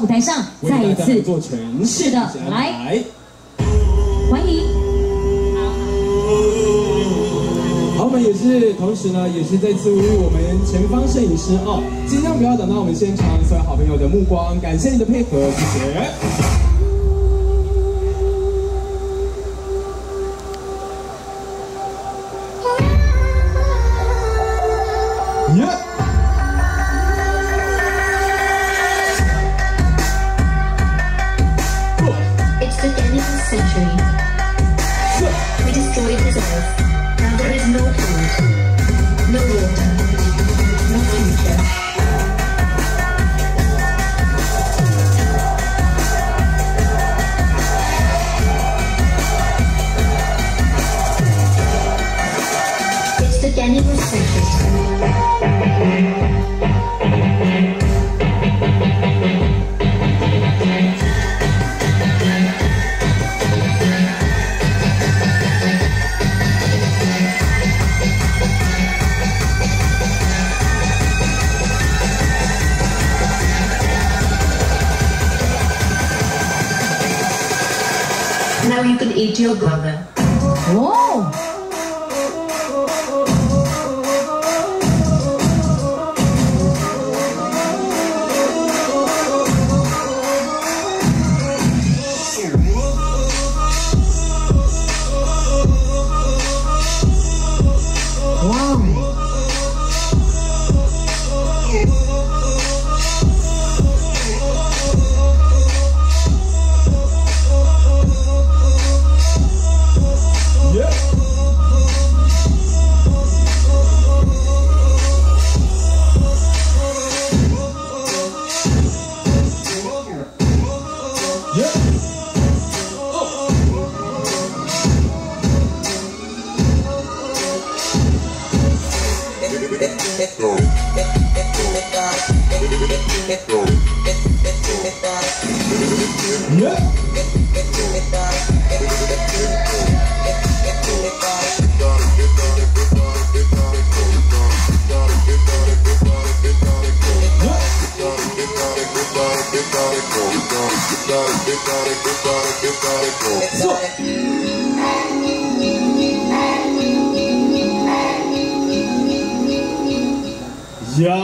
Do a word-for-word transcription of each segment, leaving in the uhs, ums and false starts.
舞台上再一次做呈现。是的，来，欢迎。好，我们也是同时呢，也是再次呼吁我们前方摄影师哦，尽量不要挡到我们现场所有好朋友的目光，感谢你的配合，谢谢。 Century. We destroyed his earth. Now there is no food, no water, no future. It's the Daniel century. Now you can eat your brother. Whoa! Yeah,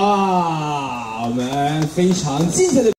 我们非常精彩的。